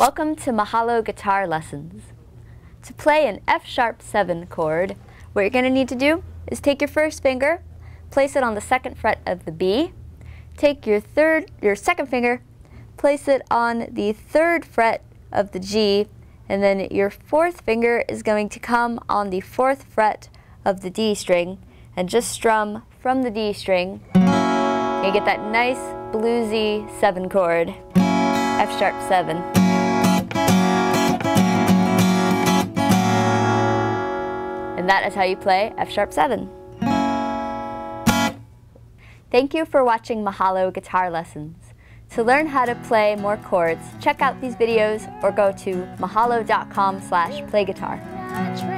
Welcome to Mahalo Guitar Lessons. To play an F♯7 chord, what you're going to need to do is take your first finger, place it on the second fret of the B, take your second finger, place it on the third fret of the G, and then your fourth finger is going to come on the fourth fret of the D string, and just strum from the D string. You get that nice bluesy 7 chord, F♯7. And that is how you play F♯7. Thank you for watching Mahalo Guitar Lessons. To learn how to play more chords, check out these videos or go to mahalo.com/playguitar.